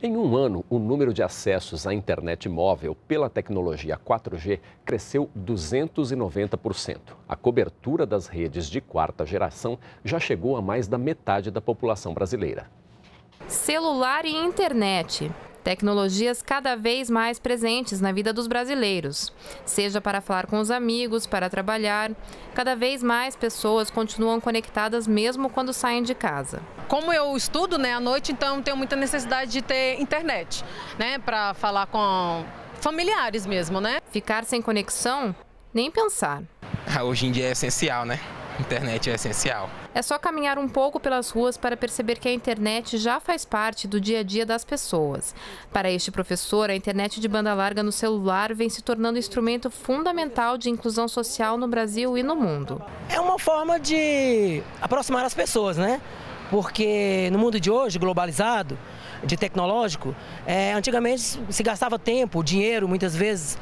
Em um ano, o número de acessos à internet móvel pela tecnologia 4G cresceu 290%. A cobertura das redes de quarta geração já chegou a mais da metade da população brasileira. Celular e internet. Tecnologias cada vez mais presentes na vida dos brasileiros. Seja para falar com os amigos, para trabalhar, cada vez mais pessoas continuam conectadas mesmo quando saem de casa. Como eu estudo, à noite, então tenho muita necessidade de ter internet, para falar com familiares mesmo, Ficar sem conexão? Nem pensar. Hoje em dia é essencial, Internet é essencial. É só caminhar um pouco pelas ruas para perceber que a internet já faz parte do dia a dia das pessoas. Para este professor, a internet de banda larga no celular vem se tornando instrumento fundamental de inclusão social no Brasil e no mundo. É uma forma de aproximar as pessoas, Porque no mundo de hoje, globalizado, de tecnológico, antigamente se gastava tempo, dinheiro, muitas vezes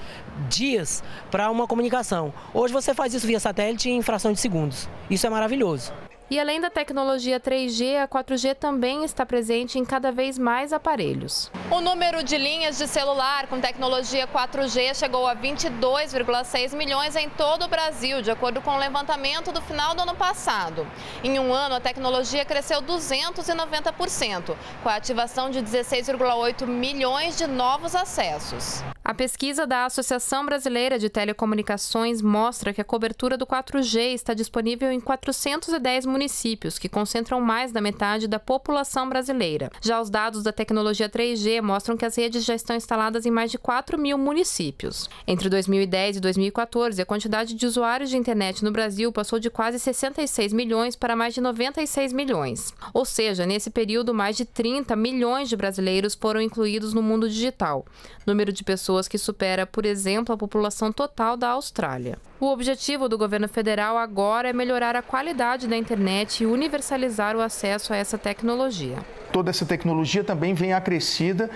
dias, para uma comunicação. Hoje você faz isso via satélite em fração de segundos. Isso é maravilhoso. E além da tecnologia 3G, a 4G também está presente em cada vez mais aparelhos. O número de linhas de celular com tecnologia 4G chegou a 22,6 milhões em todo o Brasil, de acordo com o levantamento do final do ano passado. Em um ano, a tecnologia cresceu 290%, com a ativação de 16,8 milhões de novos acessos. A pesquisa da Associação Brasileira de Telecomunicações mostra que a cobertura do 4G está disponível em 410 municípios, que concentram mais da metade da população brasileira. Já os dados da tecnologia 3G mostram que as redes já estão instaladas em mais de 4 mil municípios. Entre 2010 e 2014, a quantidade de usuários de internet no Brasil passou de quase 66 milhões para mais de 96 milhões. Ou seja, nesse período, mais de 30 milhões de brasileiros foram incluídos no mundo digital. Número de pessoas que supera, por exemplo, a população total da Austrália. O objetivo do governo federal agora é melhorar a qualidade da internet e universalizar o acesso a essa tecnologia. Toda essa tecnologia também vem acrescida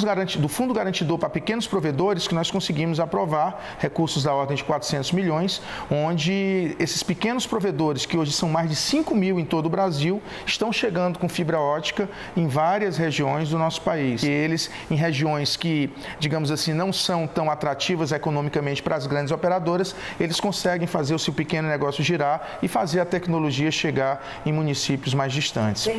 do Fundo Garantidor para Pequenos Provedores, que nós conseguimos aprovar recursos da ordem de 400 milhões, onde esses pequenos provedores, que hoje são mais de 5 mil em todo o Brasil, estão chegando com fibra ótica em várias regiões do nosso país. E eles, em regiões que, digamos assim, não são tão atrativas economicamente para as grandes operadoras, eles conseguem fazer o seu pequeno negócio girar e fazer a tecnologia chegar em municípios mais distantes.